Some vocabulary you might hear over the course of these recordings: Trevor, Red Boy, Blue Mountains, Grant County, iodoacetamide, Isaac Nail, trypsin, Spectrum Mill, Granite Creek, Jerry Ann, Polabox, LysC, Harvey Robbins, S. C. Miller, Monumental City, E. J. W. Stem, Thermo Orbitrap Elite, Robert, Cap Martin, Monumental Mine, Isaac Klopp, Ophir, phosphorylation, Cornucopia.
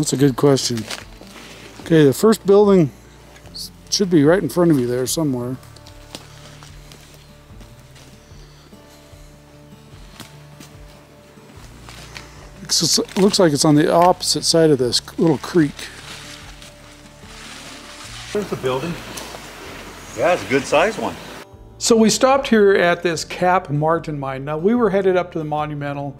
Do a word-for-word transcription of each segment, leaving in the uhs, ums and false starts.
That's a good question. Okay, the first building should be right in front of you there somewhere. It looks like it's on the opposite side of this little creek. There's the building. Yeah, it's a good sized one. So we stopped here at this Cap Martin mine. Now we were headed up to the Monumental,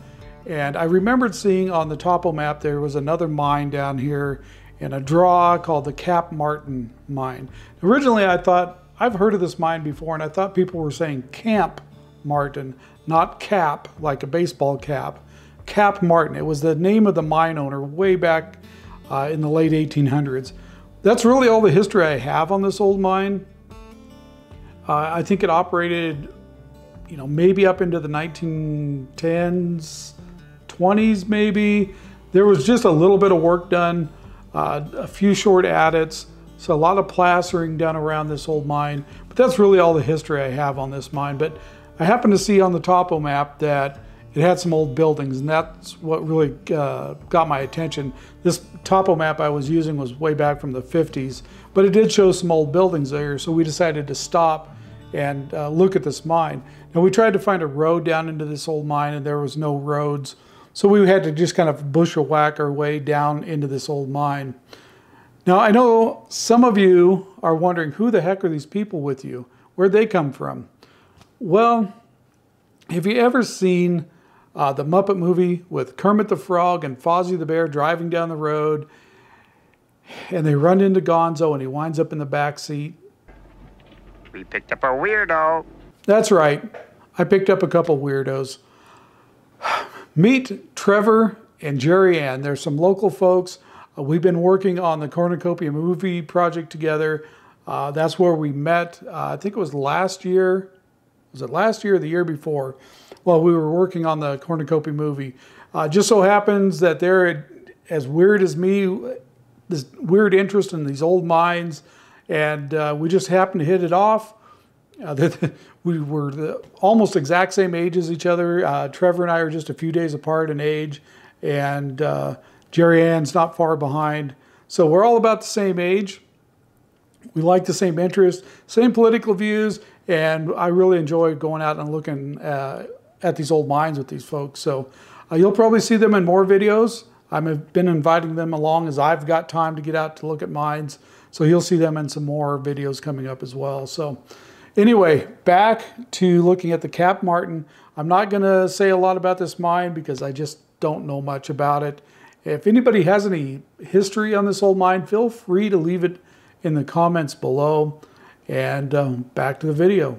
and I remembered seeing on the topo map there was another mine down here in a draw called the Cap Martin mine. Originally I thought, I've heard of this mine before, and I thought people were saying Camp Martin, not cap, like a baseball cap. Cap Martin. It was the name of the mine owner way back uh, in the late eighteen hundreds. That's really all the history I have on this old mine. Uh, I think it operated, you know, maybe up into the nineteen tens, twenties maybe. There was just a little bit of work done, uh, a few short adits, so a lot of plastering done around this old mine. But that's really all the history I have on this mine. But I happened to see on the topo map that it had some old buildings, and that's what really uh, got my attention. This topo map I was using was way back from the fifties, but it did show some old buildings there, so we decided to stop and uh, look at this mine. Now we tried to find a road down into this old mine, and there was no roads, so we had to just kind of bushel whack our way down into this old mine. Now I know some of you are wondering, who the heck are these people with you? Where'd they come from? Well, have you ever seen Uh, the Muppet movie with Kermit the Frog and Fozzie the Bear driving down the road, and they run into Gonzo and he winds up in the back seat? We picked up a weirdo. That's right. I picked up a couple weirdos. Meet Trevor and Jerry Ann. They're some local folks. Uh, we've been working on the Cornucopia movie project together. Uh, that's where we met. Uh, I think it was last year. Was it last year or the year before? Well, we were working on the Cornucopia movie. Uh, just so happens that they're as weird as me, this weird interest in these old mines, and uh, we just happened to hit it off. Uh, the, the, we were the almost exact same age as each other. Uh, Trevor and I are just a few days apart in age, and uh, Jerry Ann's not far behind. So we're all about the same age. We like the same interests, same political views, and I really enjoy going out and looking uh, at these old mines with these folks. So uh, you'll probably see them in more videos. I've been inviting them along as I've got time to get out to look at mines. So you'll see them in some more videos coming up as well. So anyway, back to looking at the Cap Martin. I'm not going to say a lot about this mine because I just don't know much about it. If anybody has any history on this old mine, feel free to leave it in the comments below, and um, back to the video.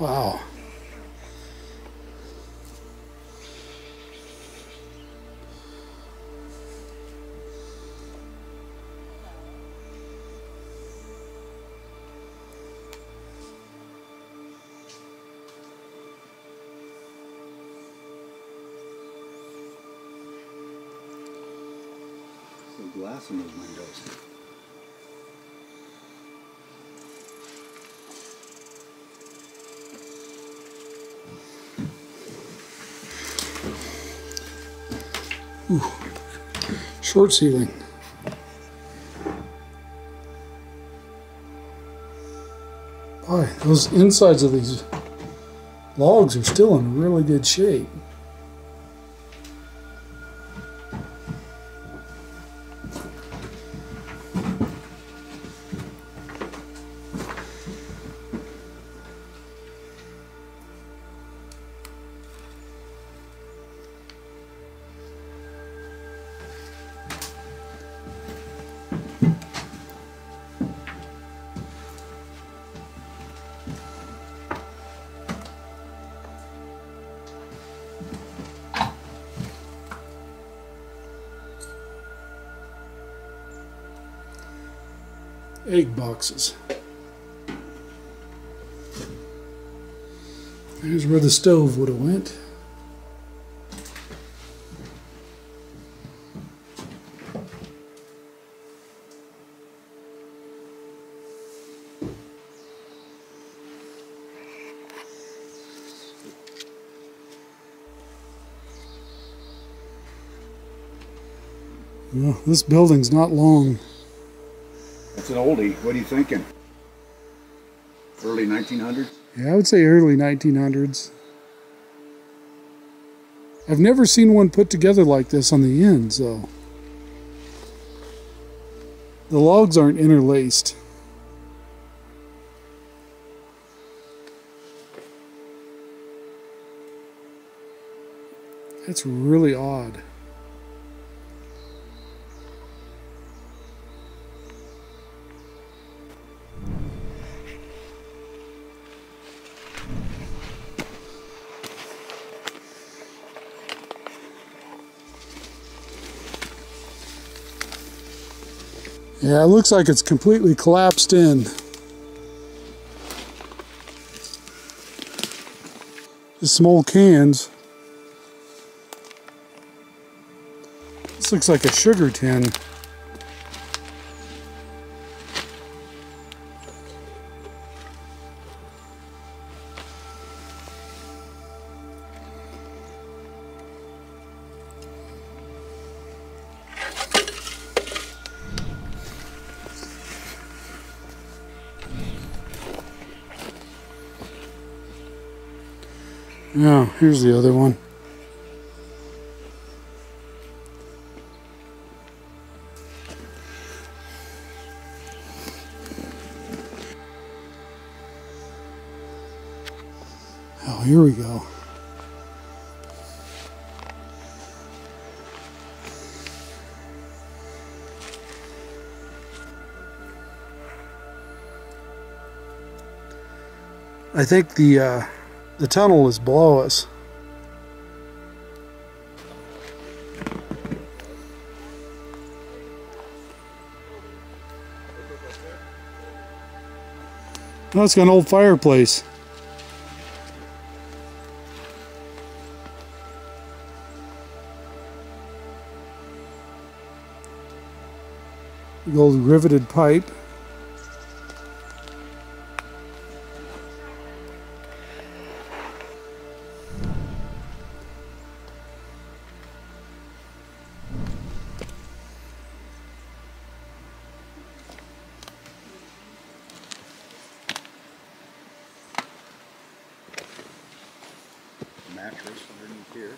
Wow. There's glass in those windows. Ooh, short ceiling. Boy, those insides of these logs are still in really good shape. egg boxes. Here's where the stove would have went. Well, this building's not long. That's an oldie. What are you thinking? Early nineteen hundreds? Yeah, I would say early nineteen hundreds. I've never seen one put together like this on the ends, though. The logs aren't interlaced. That's really odd. Yeah, it looks like it's completely collapsed in. Just some old cans. This looks like a sugar tin. Yeah, here's the other one. Oh, here we go. I think the uh The tunnel is below us. Oh, it's got an old fireplace. The old riveted pipe. Mattress underneath here.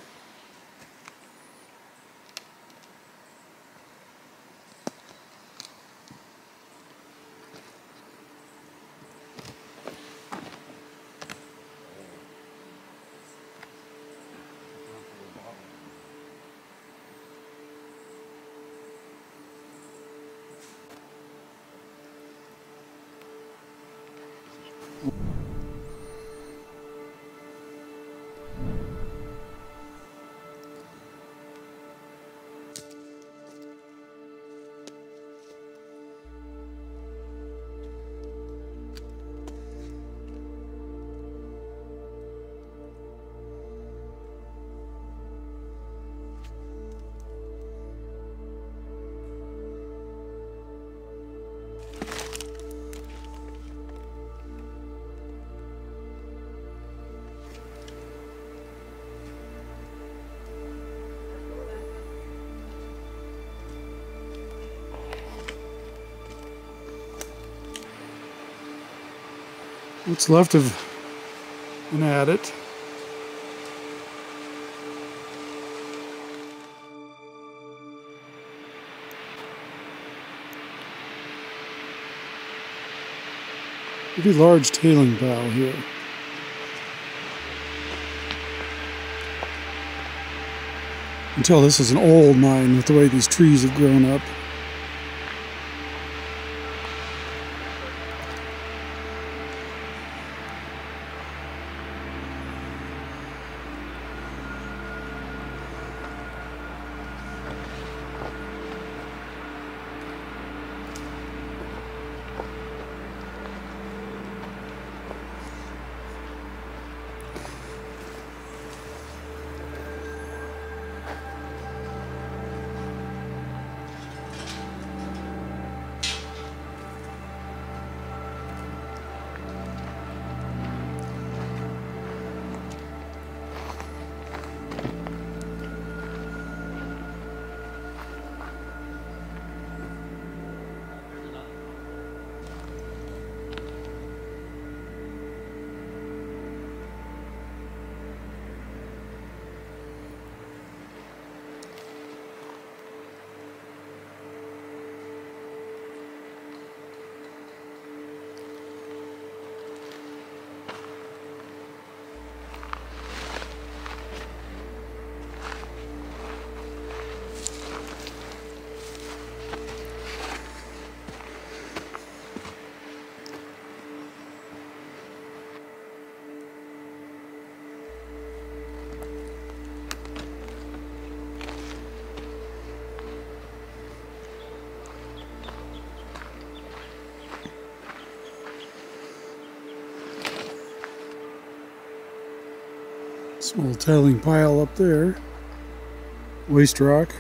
What's left of an adit. Pretty large tailing bow here. You can tell this is an old mine with the way these trees have grown up. Small tailing pile up there. Waste rock.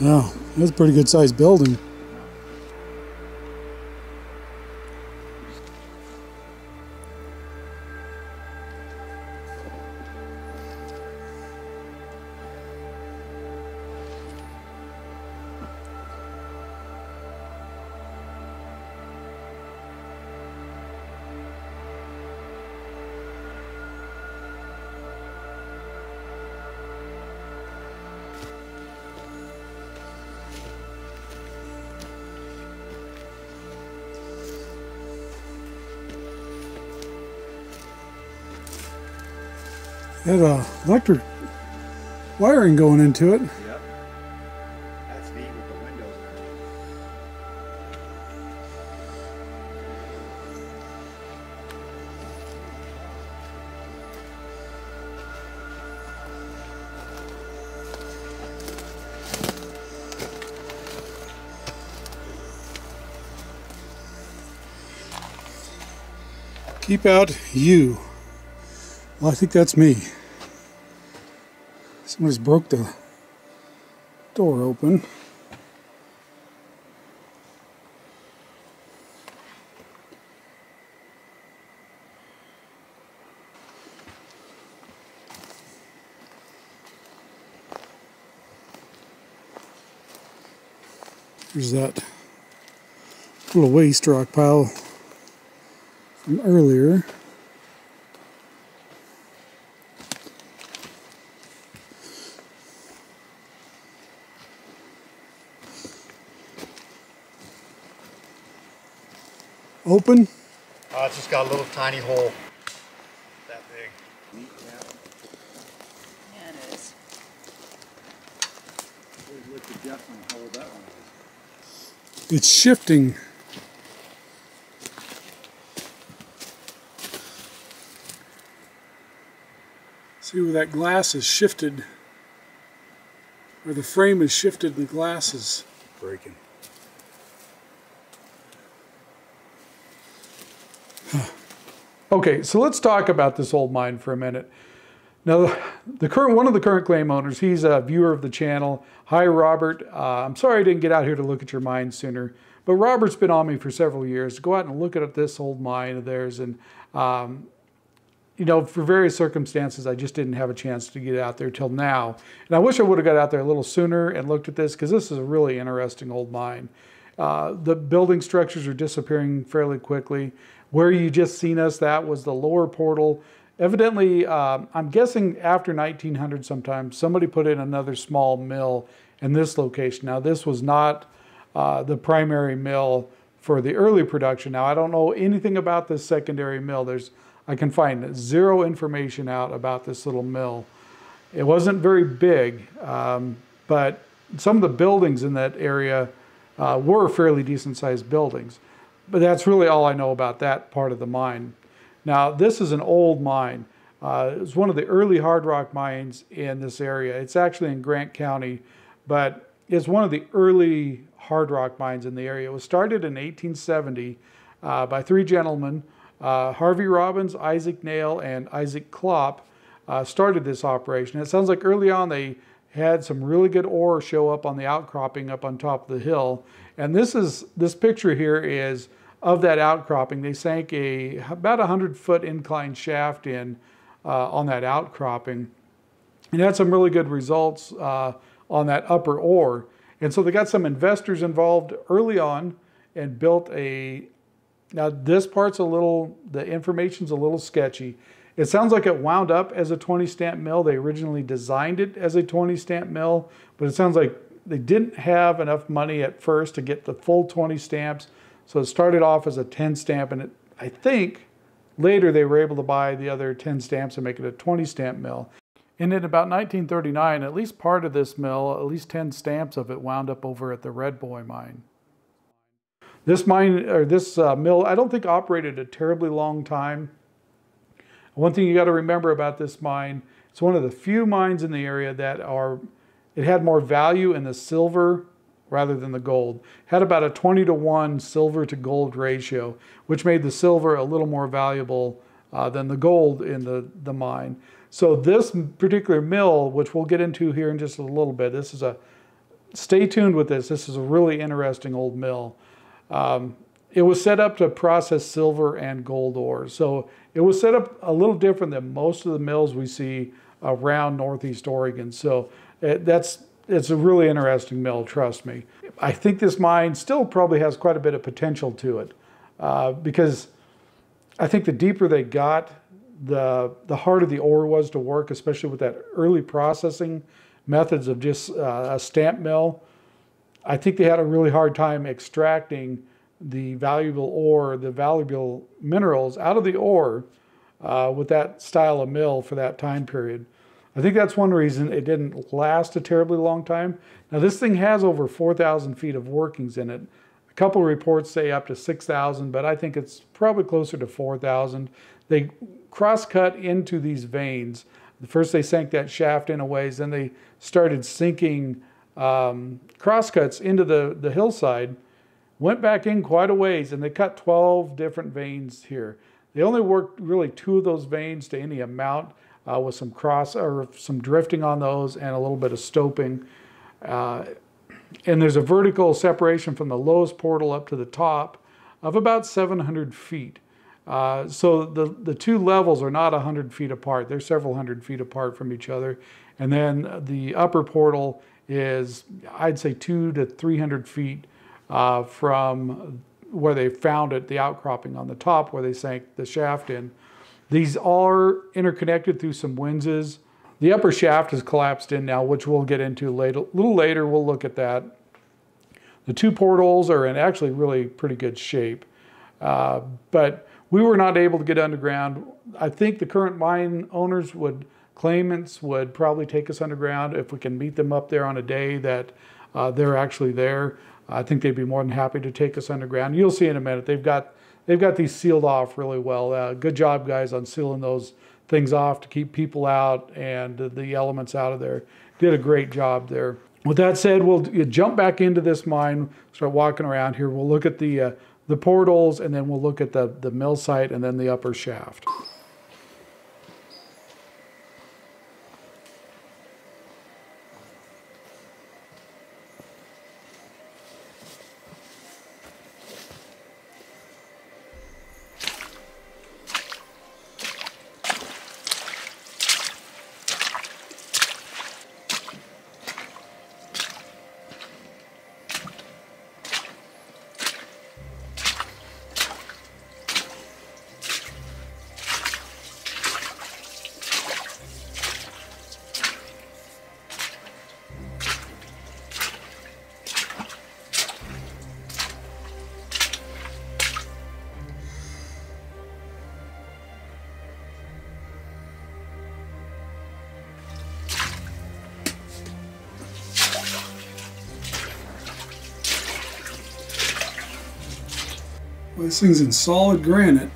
Yeah, that's a pretty good sized building. Had a electric wiring going into it. Yep. That's neat with the windows. Keep out you. Well, I think that's me. Somebody's broke the door open. There's that little waste rock pile from earlier. Open? Uh, it's just got a little tiny hole. That big. Neat, yeah. Yeah, it is. Look at the depth and how old that one is. It's shifting. See where that glass is shifted? Where the frame is shifted and the glass is breaking. Okay, so let's talk about this old mine for a minute. Now, the current one of the current claim owners, he's a viewer of the channel. Hi, Robert. Uh, I'm sorry I didn't get out here to look at your mine sooner, but Robert's been on me for several years to go out and look at this old mine of theirs. And, um, you know, for various circumstances, I just didn't have a chance to get out there till now. And I wish I would have got out there a little sooner and looked at this, because this is a really interesting old mine. Uh, the building structures are disappearing fairly quickly. Where you just seen us, that was the lower portal. Evidently, um, I'm guessing after nineteen hundred sometime, somebody put in another small mill in this location. Now, this was not uh, the primary mill for the early production. Now, I don't know anything about this secondary mill. There's, I can find zero information out about this little mill. It wasn't very big, um, but some of the buildings in that area uh, were fairly decent-sized buildings. But that's really all I know about that part of the mine. Now, this is an old mine. Uh, it was one of the early hard rock mines in this area. It's actually in Grant County, but it's one of the early hard rock mines in the area. It was started in eighteen seventy uh, by three gentlemen. Uh, Harvey Robbins, Isaac Nail, and Isaac Klopp uh, started this operation. It sounds like early on they had some really good ore show up on the outcropping up on top of the hill. And this is this picture here is of that outcropping. They sank a about a hundred foot incline shaft in uh, on that outcropping, and had some really good results uh, on that upper ore. And so they got some investors involved early on, and built a, now this part's a little, the information's a little sketchy. It sounds like it wound up as a twenty stamp mill. They originally designed it as a twenty stamp mill, but it sounds like they didn't have enough money at first to get the full twenty stamps. So it started off as a ten stamp, and it, I think later they were able to buy the other ten stamps and make it a twenty stamp mill. And in about nineteen thirty-nine, at least part of this mill, at least ten stamps of it, wound up over at the Red Boy mine. This mine, or this uh, mill, I don't think operated a terribly long time. One thing you got to remember about this mine, it's one of the few mines in the area that are, it had more value in the silver rather than the gold. Had about a twenty to one silver to gold ratio, which made the silver a little more valuable uh, than the gold in the, the mine. So this particular mill, which we'll get into here in just a little bit, this is a, stay tuned with this, this is a really interesting old mill. Um, It was set up to process silver and gold ores. So it was set up a little different than most of the mills we see around Northeast Oregon. So it, that's, it's a really interesting mill, trust me. I think this mine still probably has quite a bit of potential to it uh, because I think the deeper they got, the, the harder the ore was to work, especially with that early processing methods of just uh, a stamp mill. I think they had a really hard time extracting the valuable ore, the valuable minerals out of the ore uh, with that style of mill for that time period. I think that's one reason it didn't last a terribly long time. Now this thing has over four thousand feet of workings in it. A couple of reports say up to six thousand, but I think it's probably closer to four thousand. They cross-cut into these veins. First they sank that shaft in a ways, then they started sinking um, cross-cuts into the, the hillside. Went back in quite a ways, and they cut twelve different veins here. They only worked really two of those veins to any amount uh, with some cross or some drifting on those and a little bit of stoping. Uh, and there's a vertical separation from the lowest portal up to the top of about seven hundred feet. Uh, so the, the two levels are not one hundred feet apart. They're several hundred feet apart from each other. And then the upper portal is, I'd say, two to three hundred feet Uh, from where they found it, the outcropping on the top where they sank the shaft in. These are interconnected through some winzes. The upper shaft is collapsed in now, which we'll get into later. A little later, we'll look at that. The two portals are in actually really pretty good shape, uh, but we were not able to get underground. I think the current mine owners would, claimants would probably take us underground if we can meet them up there on a day that uh, they're actually there. I think they'd be more than happy to take us underground. You'll see in a minute. They've got, they've got these sealed off really well. Uh, good job, guys, on sealing those things off to keep people out and the elements out of there. Did a great job there. With that said, we'll jump back into this mine, start walking around here. We'll look at the, uh, the portals, and then we'll look at the, the mill site and then the upper shaft. This thing's in solid granite.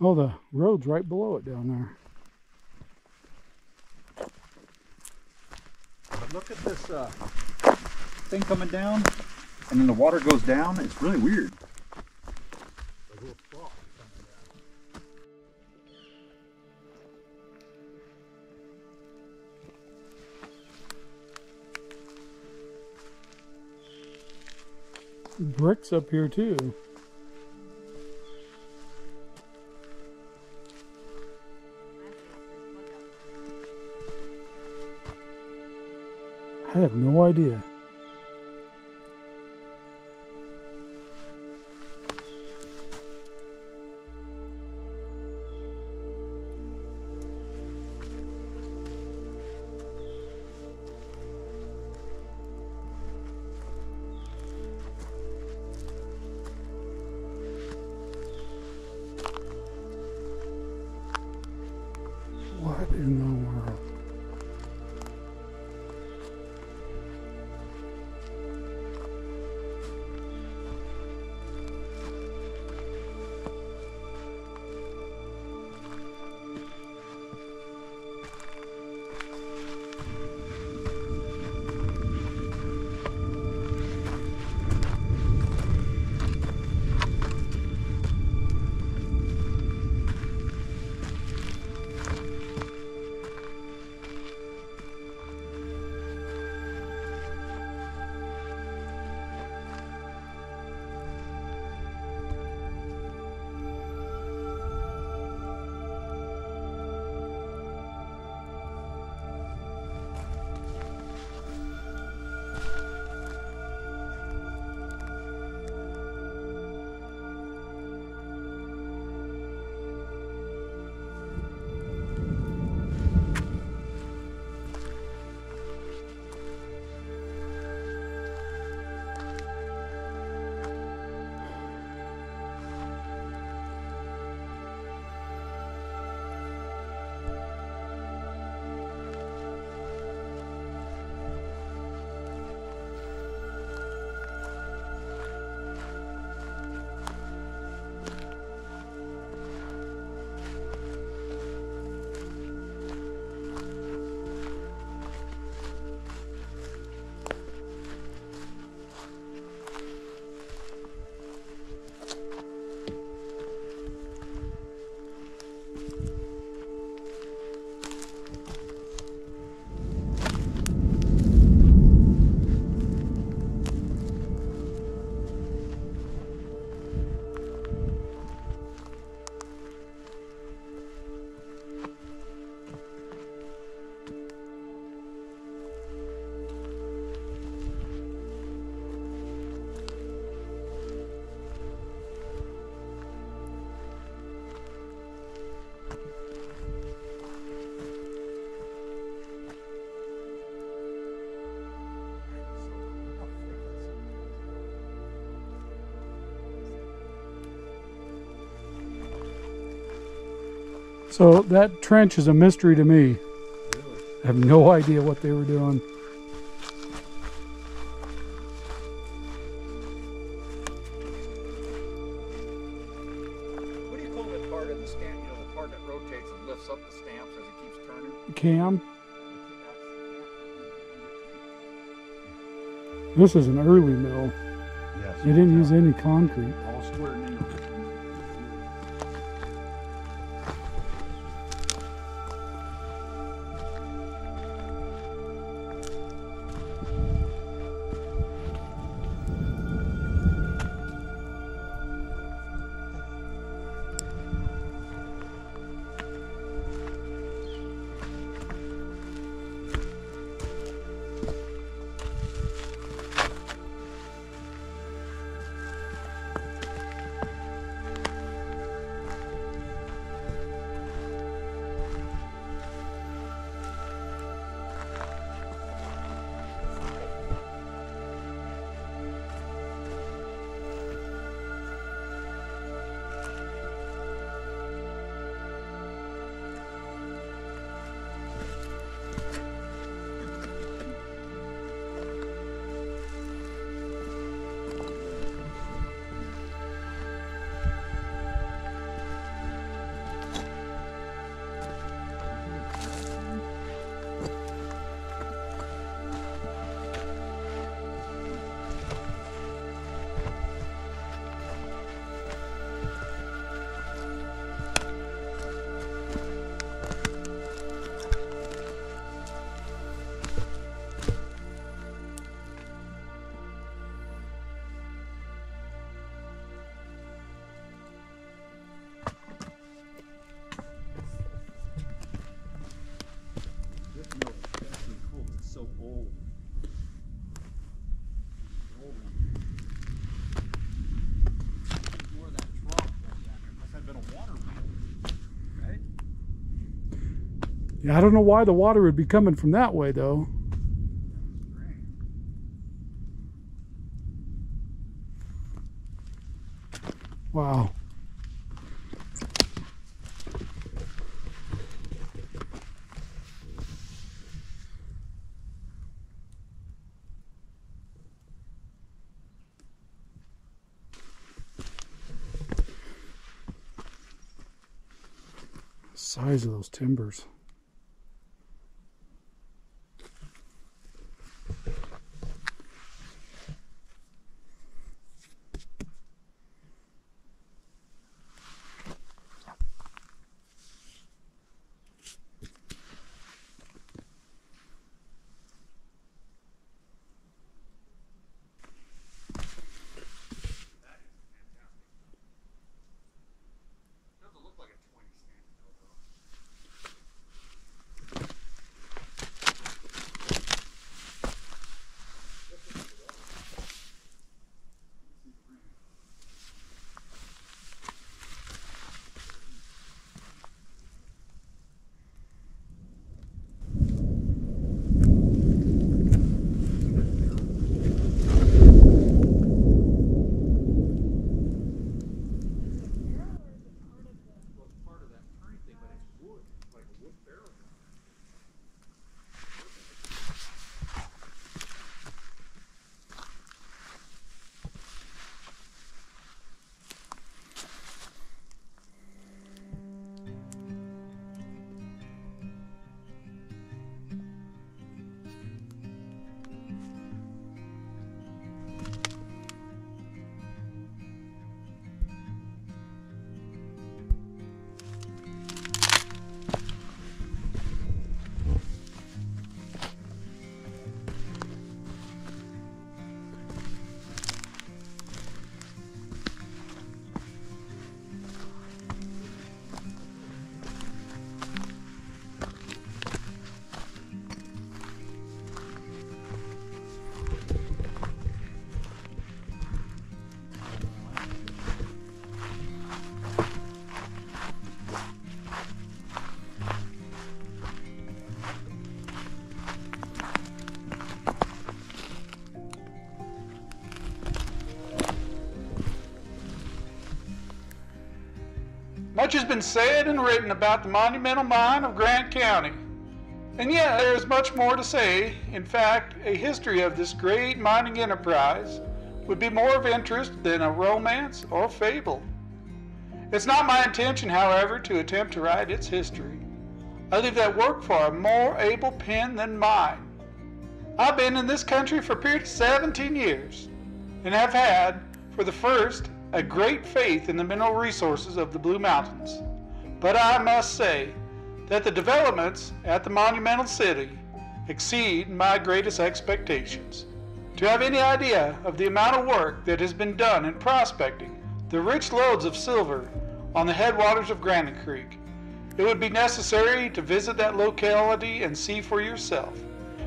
Oh, the road's right below it down there. But look at this uh, thing coming down, and then the water goes down. It's really weird. Bricks up here too. I have no idea. What in the world? So that trench is a mystery to me. Really? I have no idea what they were doing. What do you call that part of the stamp? You know, the part that rotates and lifts up the stamps as it keeps turning? Cam. This is an early mill. Yes. They didn't use any concrete. All square nails. Yeah, I don't know why the water would be coming from that way, though. Wow. The size of those timbers. Much has been said and written about the monumental mine of Grant County, and yet there is much more to say. In fact, a history of this great mining enterprise would be more of interest than a romance or fable. It's not my intention, however, to attempt to write its history. I leave that work for a more able pen than mine. I've been in this country for a period of seventeen years, and have had, for the first, a great faith in the mineral resources of the Blue Mountains. But I must say that the developments at the Monumental City exceed my greatest expectations. To have any idea of the amount of work that has been done in prospecting the rich lodes of silver on the headwaters of Granite Creek, it would be necessary to visit that locality and see for yourself.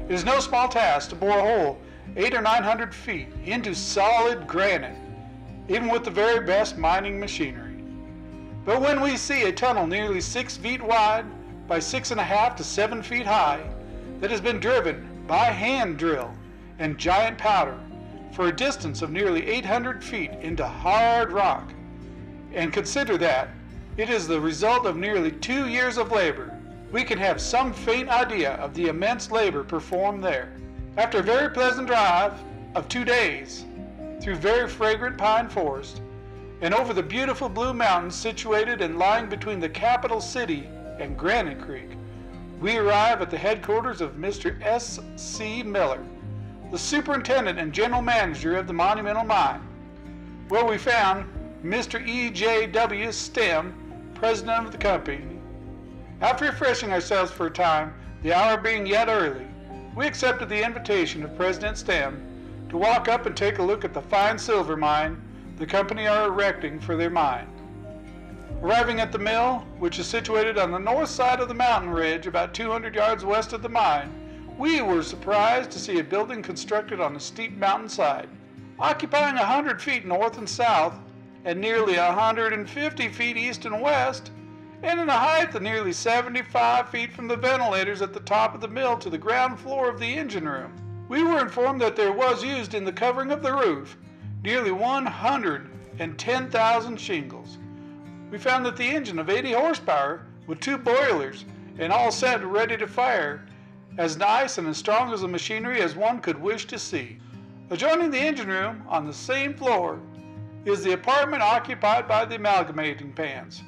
It is no small task to bore a hole eight or nine hundred feet into solid granite, even with the very best mining machinery. But when we see a tunnel nearly six feet wide by six and a half to seven feet high that has been driven by hand drill and giant powder for a distance of nearly eight hundred feet into hard rock, and consider that it is the result of nearly two years of labor, we can have some faint idea of the immense labor performed there. After a very pleasant drive of two days, through very fragrant pine forest, and over the beautiful Blue Mountains situated and lying between the capital city and Granite Creek, we arrive at the headquarters of Mister S. C. Miller, the superintendent and general manager of the Monumental Mine, where we found Mister E. J. W. Stem, president of the company. After refreshing ourselves for a time, the hour being yet early, we accepted the invitation of President Stem to walk up and take a look at the fine silver mine the company are erecting for their mine. Arriving at the mill, which is situated on the north side of the mountain ridge about two hundred yards west of the mine, we were surprised to see a building constructed on a steep mountainside, occupying one hundred feet north and south and nearly one hundred fifty feet east and west. and in a height of nearly seventy-five feet from the ventilators at the top of the mill to the ground floor of the engine room. We were informed that there was used in the covering of the roof nearly one hundred ten thousand shingles. We found that the engine of eighty horsepower with two boilers and all set and ready to fire, as nice and as strong as the machinery as one could wish to see. Adjoining the engine room on the same floor is the apartment occupied by the amalgamating pans,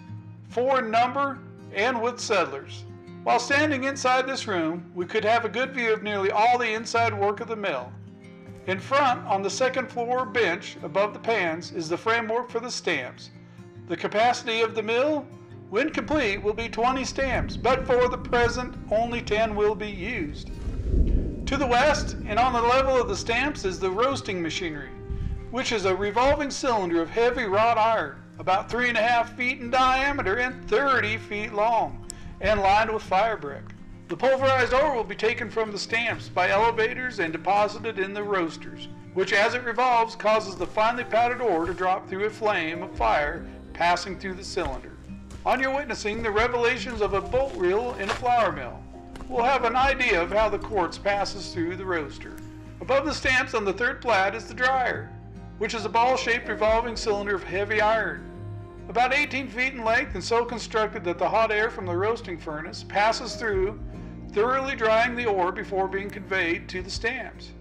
four in number and with settlers. While standing inside this room, we could have a good view of nearly all the inside work of the mill. In front, on the second floor bench above the pans, is the framework for the stamps. The capacity of the mill, when complete, will be twenty stamps, but for the present, only ten will be used. To the west, and on the level of the stamps, is the roasting machinery, which is a revolving cylinder of heavy wrought iron, about three and a half feet in diameter and thirty feet long, and lined with fire brick. The pulverized ore will be taken from the stamps by elevators and deposited in the roasters, which as it revolves causes the finely powdered ore to drop through a flame of fire passing through the cylinder. On your witnessing the revelations of a bolt reel in a flour mill, we'll have an idea of how the quartz passes through the roaster. Above the stamps on the third plat is the dryer, which is a ball-shaped revolving cylinder of heavy iron, about eighteen feet in length and so constructed that the hot air from the roasting furnace passes through, thoroughly drying the ore before being conveyed to the stamps.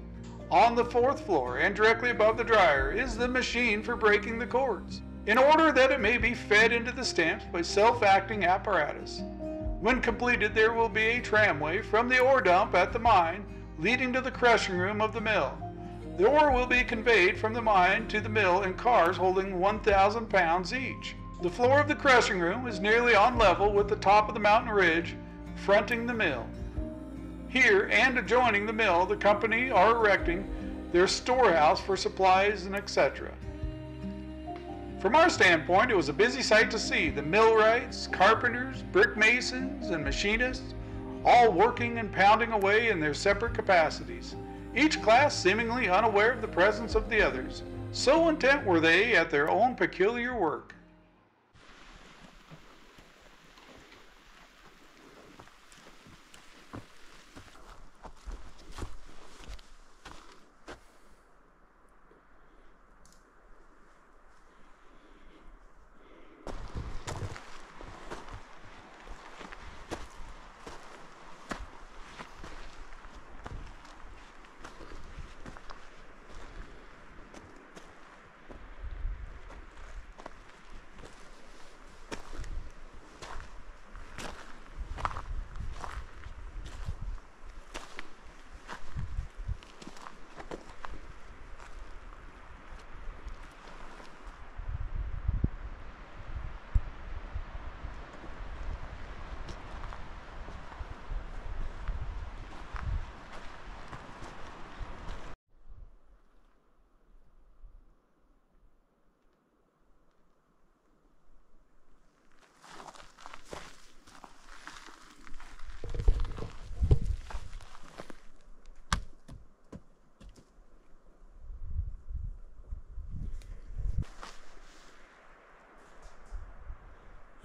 On the fourth floor and directly above the dryer is the machine for breaking the quartz, in order that it may be fed into the stamps by self-acting apparatus. When completed, there will be a tramway from the ore dump at the mine leading to the crushing room of the mill. The ore will be conveyed from the mine to the mill in cars holding one thousand pounds each. The floor of the crushing room is nearly on level with the top of the mountain ridge fronting the mill. Here and adjoining the mill, the company are erecting their storehouse for supplies and et cetera. From our standpoint, it was a busy sight to see the millwrights, carpenters, brick masons, and machinists all working and pounding away in their separate capacities, each class seemingly unaware of the presence of the others. So intent were they at their own peculiar work.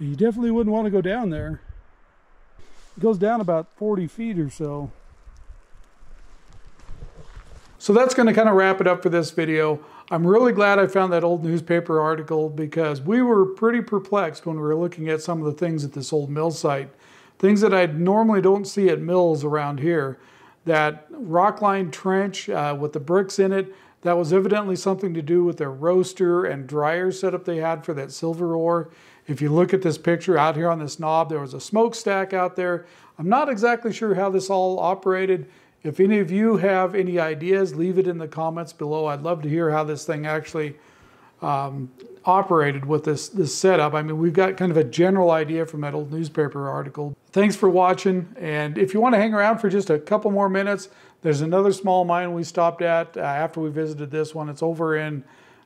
You definitely wouldn't want to go down there. It goes down about forty feet or so. So that's going to kind of wrap it up for this video. I'm really glad I found that old newspaper article because we were pretty perplexed when we were looking at some of the things at this old mill site. Things that I normally don't see at mills around here. That rock-lined trench uh, with the bricks in it, that was evidently something to do with their roaster and dryer setup they had for that silver ore. If you look at this picture out here on this knob, there was a smokestack out there. I'm not exactly sure how this all operated. If any of you have any ideas, leave it in the comments below. I'd love to hear how this thing actually um, operated with this, this setup. I mean, we've got kind of a general idea from that old newspaper article. Thanks for watching. And if you want to hang around for just a couple more minutes, there's another small mine we stopped at uh, after we visited this one. It's over in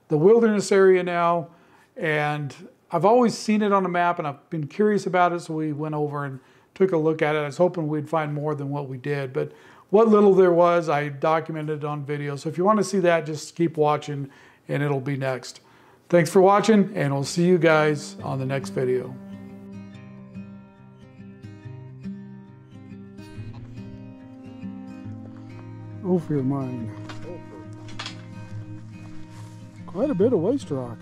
the wilderness area now. And I've always seen it on a map and I've been curious about it, so we went over and took a look at it. I was hoping we'd find more than what we did, but what little there was, I documented it on video. So if you want to see that, just keep watching and it'll be next. Thanks for watching and we'll see you guys on the next video. Ophir mine. Quite a bit of waste rock.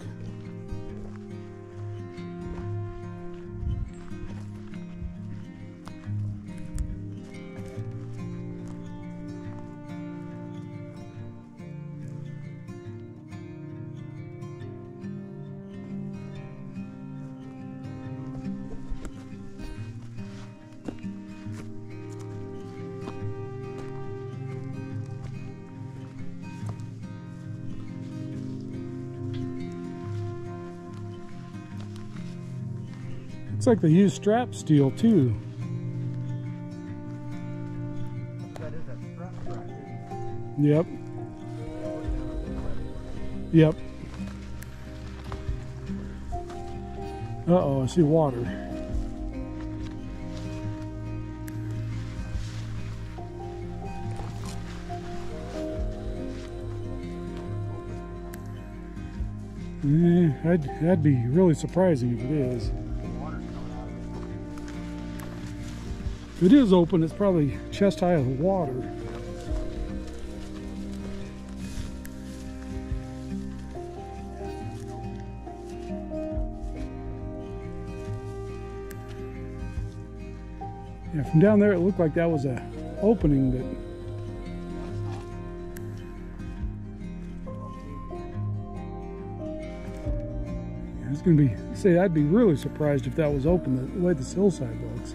Looks like they use strap steel too. That is a strap right? Yep. Yep. Uh-oh, I see water. Yeah, that'd, that'd be really surprising if it is. If it is open, it's probably chest high in water. Yeah, from down there it looked like that was a opening that yeah, it's gonna be, say I'd be really surprised if that was open the way this hillside looks.